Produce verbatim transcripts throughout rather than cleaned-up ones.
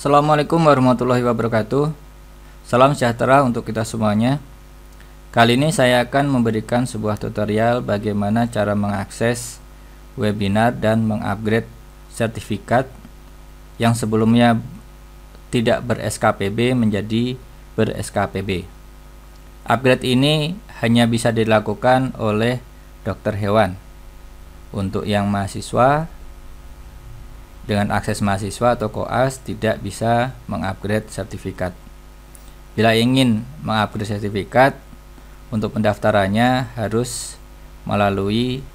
Assalamualaikum warahmatullahi wabarakatuh. Salam sejahtera untuk kita semuanya. Kali ini saya akan memberikan sebuah tutorial bagaimana cara mengakses webinar dan mengupgrade sertifikat yang sebelumnya tidak ber-S K P B menjadi ber-S K P B. Upgrade ini hanya bisa dilakukan oleh dokter hewan. Untuk yang mahasiswa dengan akses mahasiswa atau koas tidak bisa mengupgrade sertifikat. Bila ingin mengupgrade sertifikat, untuk pendaftarannya harus melalui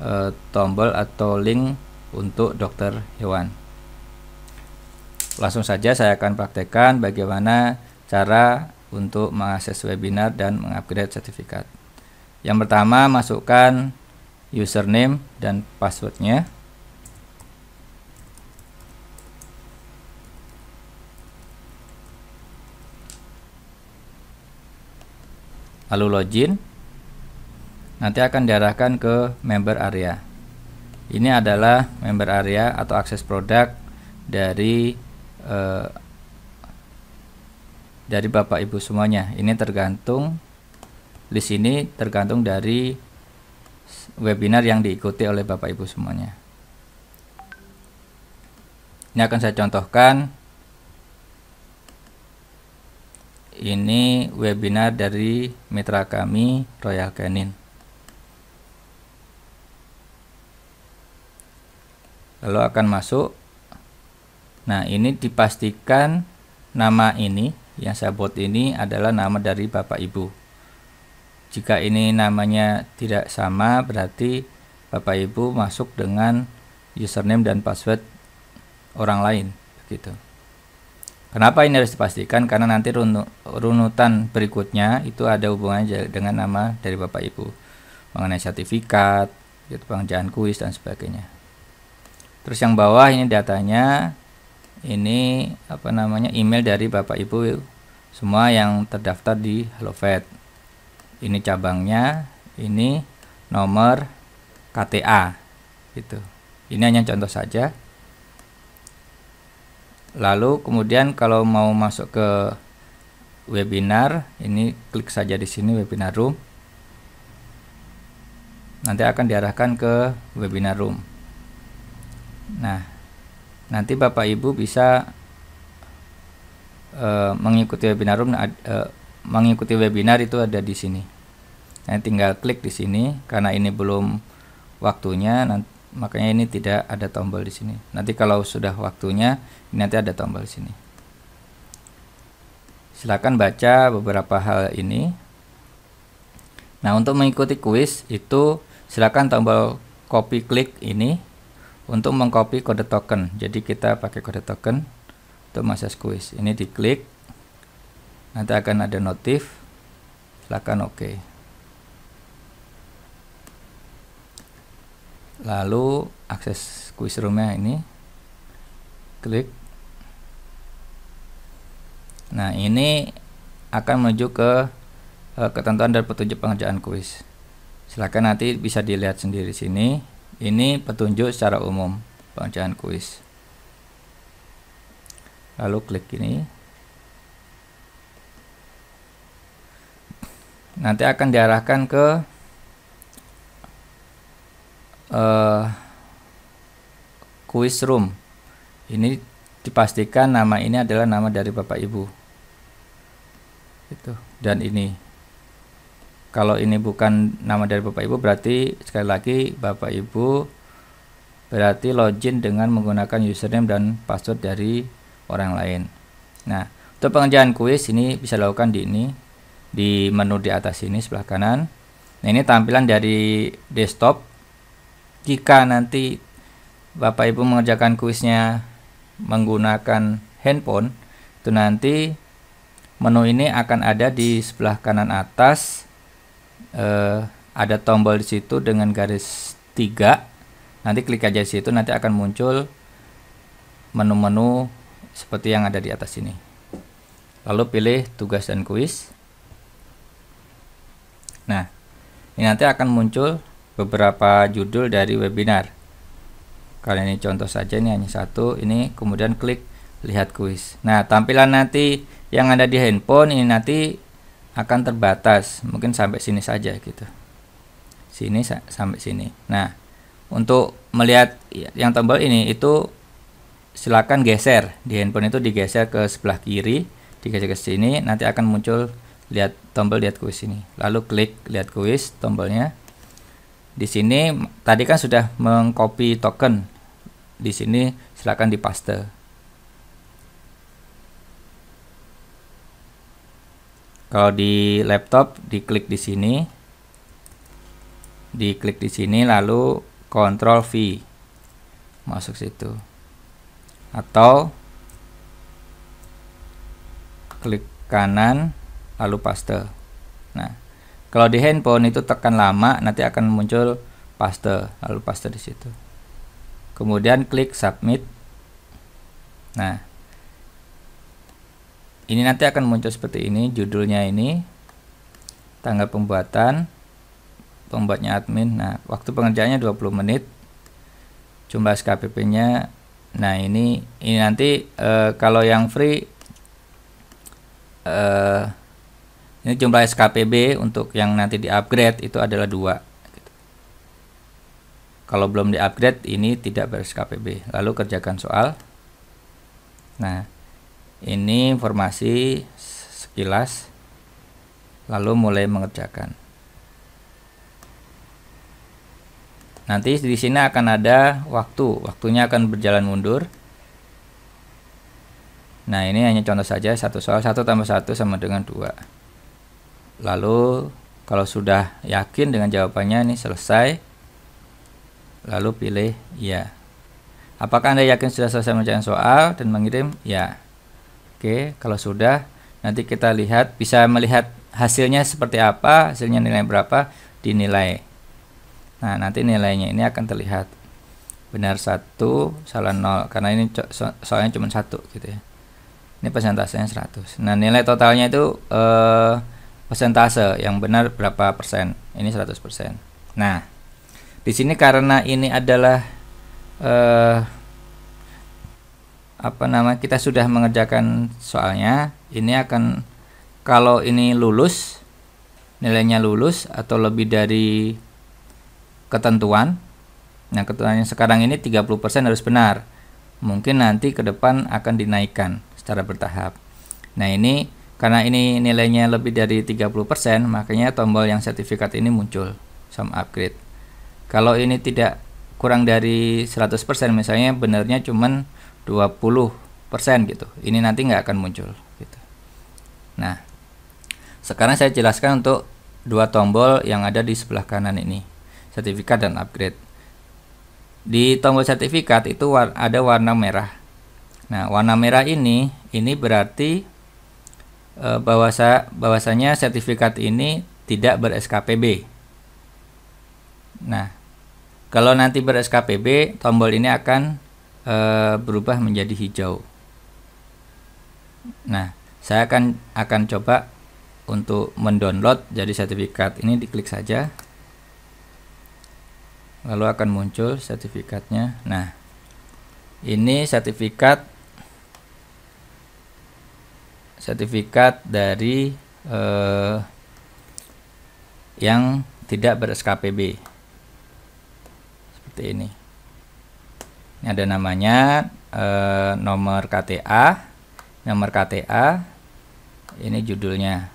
e, tombol atau link untuk dokter hewan. Langsung saja saya akan praktekkan bagaimana cara untuk mengakses webinar dan mengupgrade sertifikat. Yang pertama, masukkan username dan passwordnya. Lalu login. Nanti akan diarahkan ke member area. Ini adalah member area atau akses produk dari eh, dari Bapak Ibu semuanya. Ini tergantung, di sini tergantung dari webinar yang diikuti oleh Bapak Ibu semuanya. Ini akan saya contohkan. Ini webinar dari mitra kami, Royal Canin. Lalu akan masuk. Nah, ini dipastikan nama ini yang saya buat ini adalah nama dari Bapak Ibu. Jika ini namanya tidak sama, berarti Bapak Ibu masuk dengan username dan password orang lain, begitu. Kenapa ini harus dipastikan? Karena nanti runutan berikutnya itu ada hubungannya dengan nama dari Bapak Ibu, mengenai sertifikat, pengerjaan kuis dan sebagainya. Terus yang bawah ini datanya, ini apa namanya, email dari Bapak Ibu semua yang terdaftar di HaloVet. Ini cabangnya, ini nomor K T A, gitu. Ini hanya contoh saja. Lalu kemudian kalau mau masuk ke webinar, ini klik saja di sini webinar room. Nanti akan diarahkan ke webinar room. Nah, nanti Bapak Ibu bisa uh, mengikuti webinar room. Uh, mengikuti webinar itu ada di sini. Nanti tinggal klik di sini. Karena ini belum waktunya, nanti makanya ini tidak ada tombol di sini. Nanti kalau sudah waktunya, nanti ada tombol di sini. Silakan baca beberapa hal ini. Nah, untuk mengikuti kuis itu silakan tombol copy klik ini untuk mengcopy kode token. Jadi kita pakai kode token untuk mengakses kuis. Ini diklik. Nanti akan ada notif. Silakan oke. Lalu akses kuis roomnya ini klik. Nah, ini akan menuju ke uh, ketentuan dan petunjuk pengerjaan kuis. Silakan nanti bisa dilihat sendiri sini. Ini petunjuk secara umum pengerjaan kuis. Lalu klik ini. Nanti akan diarahkan ke Uh, quiz room. Ini dipastikan nama ini adalah nama dari Bapak Ibu itu. Dan ini kalau ini bukan nama dari Bapak Ibu, berarti sekali lagi Bapak Ibu berarti login dengan menggunakan username dan password dari orang lain. Nah, untuk pengerjaan kuis ini bisa dilakukan di ini, di menu di atas ini sebelah kanan. Nah, ini tampilan dari desktop. Jika nanti Bapak Ibu mengerjakan kuisnya menggunakan handphone, itu nanti menu ini akan ada di sebelah kanan atas. Eh, ada tombol di situ dengan garis tiga. Nanti klik aja di situ, nanti akan muncul menu-menu seperti yang ada di atas ini. Lalu pilih tugas dan kuis. Nah, ini nanti akan muncul beberapa judul dari webinar. Kali ini contoh saja, ini hanya satu. Ini kemudian klik lihat kuis. Nah, tampilan nanti yang ada di handphone ini nanti akan terbatas, mungkin sampai sini saja gitu, sini sampai sini. Nah, untuk melihat yang tombol ini itu silakan geser di handphone, itu digeser ke sebelah kiri, digeser ke sini, nanti akan muncul lihat tombol lihat kuis ini. Lalu klik lihat kuis tombolnya. Di sini tadi kan sudah mengcopy token. Di sini silakan dipaste. Kalau di laptop diklik di sini. Diklik di sini lalu kontrol V. Masuk situ. Atau klik kanan lalu paste. Nah, kalau di handphone itu tekan lama, nanti akan muncul paste, lalu paste di situ. Kemudian klik submit. Nah, ini nanti akan muncul seperti ini, judulnya ini, tanggal pembuatan, pembuatnya admin. Nah, waktu pengerjaannya dua puluh menit, jumlah S K P P-nya. Nah, ini ini nanti eh, kalau yang free eh, ini jumlah S K P B untuk yang nanti di-upgrade itu adalah dua. Kalau belum di-upgrade ini tidak ber-S K P B. Lalu kerjakan soal. Nah, ini informasi sekilas. Lalu mulai mengerjakan. Nanti di sini akan ada waktu. Waktunya akan berjalan mundur. Nah, ini hanya contoh saja, satu soal, satu tambah satu sama dengan dua. Lalu kalau sudah yakin dengan jawabannya ini selesai, lalu pilih ya. Apakah Anda yakin sudah selesai mengerjakan soal dan mengirim? Ya. Oke, kalau sudah nanti kita lihat, bisa melihat hasilnya seperti apa, hasilnya nilai berapa, dinilai. Nah, nanti nilainya ini akan terlihat. Benar satu, salah nol, karena ini so soalnya cuma satu gitu ya. Ini persentasenya seratus. Nah, nilai totalnya itu eh persentase yang benar berapa persen, ini seratus persen. Nah, di sini karena ini adalah eh, apa nama kita sudah mengerjakan soalnya, ini akan, kalau ini lulus, nilainya lulus atau lebih dari ketentuan. Nah, ketentuannya sekarang ini tiga puluh persen harus benar, mungkin nanti ke depan akan dinaikkan secara bertahap. Nah, ini karena ini nilainya lebih dari tiga puluh persen, makanya tombol yang sertifikat ini muncul, sama upgrade. Kalau ini tidak kurang dari seratus persen, misalnya benarnya cuman dua puluh persen gitu, ini nanti nggak akan muncul gitu. Nah, sekarang saya jelaskan untuk dua tombol yang ada di sebelah kanan ini, sertifikat dan upgrade. Di tombol sertifikat itu war- ada warna merah. Nah, warna merah ini, ini berarti bahwasa bahwasanya sertifikat ini tidak ber-S K P B. Nah, kalau nanti ber-S K P B, tombol ini akan e, berubah menjadi hijau. Nah, saya akan akan coba untuk mendownload jadi sertifikat. Ini diklik saja. Lalu akan muncul sertifikatnya. Nah, ini sertifikat sertifikat dari eh, yang tidak ber-S K P B seperti ini. Ini ada namanya, eh, nomor K T A, nomor K T A, ini judulnya,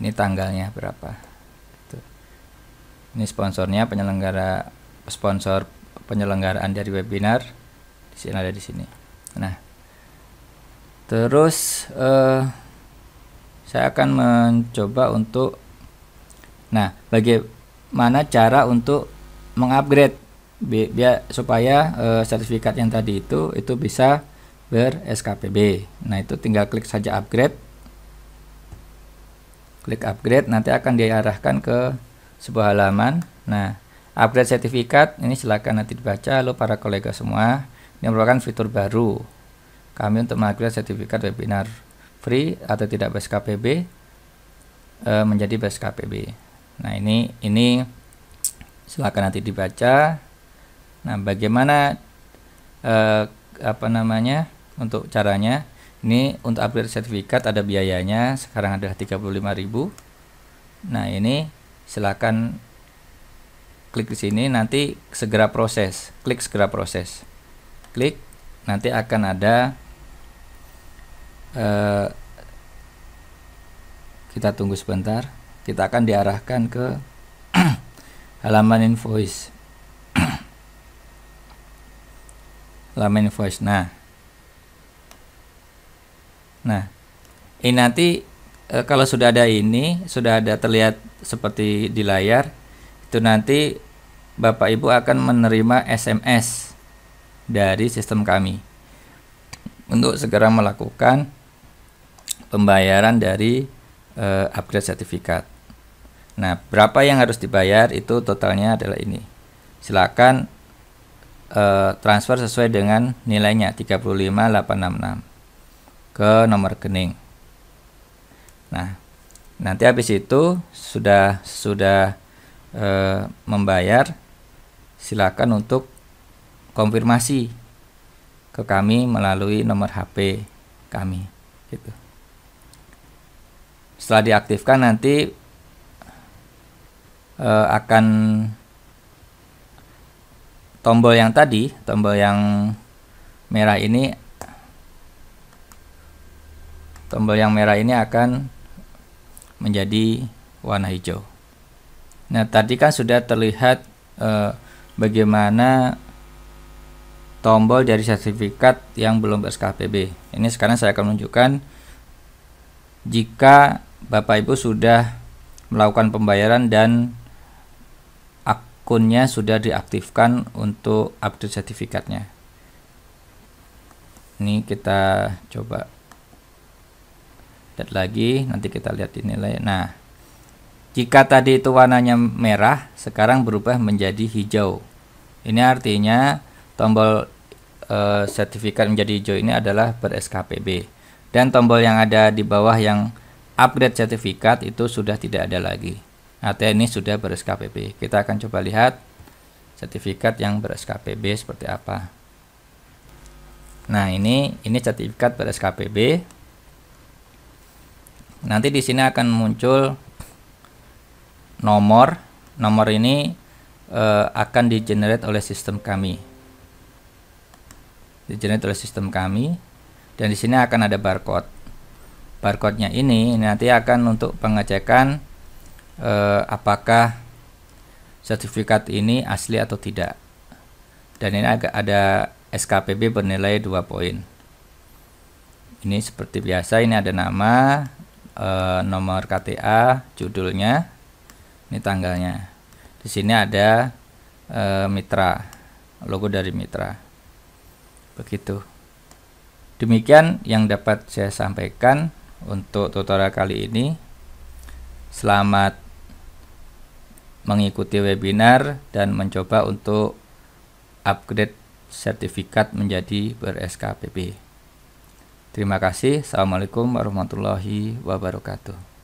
ini tanggalnya berapa, ini sponsornya, penyelenggara, sponsor penyelenggaraan dari webinar, di sini ada di sini. Nah, terus eh, saya akan mencoba untuk, nah, bagaimana cara untuk mengupgrade bi biar supaya eh, sertifikat yang tadi itu itu bisa ber-S K P B. Nah, itu tinggal klik saja upgrade, klik upgrade, nanti akan diarahkan ke sebuah halaman. Nah, upgrade sertifikat ini silakan nanti dibaca oleh para kolega semua. Ini merupakan fitur baru kami untuk mengupgrade sertifikat webinar free atau tidak ber-S K P B e, menjadi ber-S K P B. Nah, ini ini silakan nanti dibaca. Nah, bagaimana e, apa namanya untuk caranya. Ini untuk upgrade sertifikat ada biayanya, sekarang ada tiga puluh lima ribu. Nah, ini silakan klik di sini, nanti segera proses. Klik segera proses. Klik, nanti akan ada eh, kita tunggu sebentar. Kita akan diarahkan ke halaman invoice. Halaman invoice. Nah, Nah, ini nanti e, kalau sudah ada ini, sudah ada terlihat seperti di layar, itu nanti Bapak Ibu akan menerima S M S dari sistem kami untuk segera melakukan pembayaran dari e, upgrade sertifikat. Nah, berapa yang harus dibayar itu totalnya adalah ini. Silakan e, transfer sesuai dengan nilainya tiga puluh lima ribu delapan ratus enam puluh enam. Ke nomor rekening. Nah, nanti habis itu sudah sudah e, membayar, silakan untuk konfirmasi ke kami melalui nomor H P kami. Gitu. Setelah diaktifkan nanti e, akan tombol yang tadi, tombol yang merah ini. Tombol yang merah ini akan menjadi warna hijau. Nah, tadi kan sudah terlihat eh, bagaimana tombol dari sertifikat yang belum S K P B. Ini sekarang saya akan menunjukkan jika Bapak Ibu sudah melakukan pembayaran dan akunnya sudah diaktifkan untuk update sertifikatnya. Ini kita coba lihat lagi, nanti kita lihat di nilai. Nah, jika tadi itu warnanya merah, sekarang berubah menjadi hijau. Ini artinya tombol e, sertifikat menjadi hijau ini adalah ber S K P B. Dan tombol yang ada di bawah yang upgrade sertifikat itu sudah tidak ada lagi. Artinya ini sudah ber S K P B. Kita akan coba lihat sertifikat yang ber S K P B seperti apa. Nah, ini ini sertifikat ber S K P B. Nanti di sini akan muncul nomor. Nomor ini e, akan di-generate oleh sistem kami. Di-generate oleh sistem kami dan di sini akan ada barcode. Barcode-nya ini nanti akan untuk pengecekan e, apakah sertifikat ini asli atau tidak. Dan ini agak ada S K P B bernilai dua poin. Ini seperti biasa, ini ada nama, E, nomor K T A, judulnya, ini tanggalnya. Di sini ada e, mitra, logo dari mitra. Begitu. Demikian yang dapat saya sampaikan untuk tutorial kali ini. Selamat mengikuti webinar dan mencoba untuk upgrade sertifikat menjadi ber S K P P. Terima kasih. Assalamualaikum warahmatullahi wabarakatuh.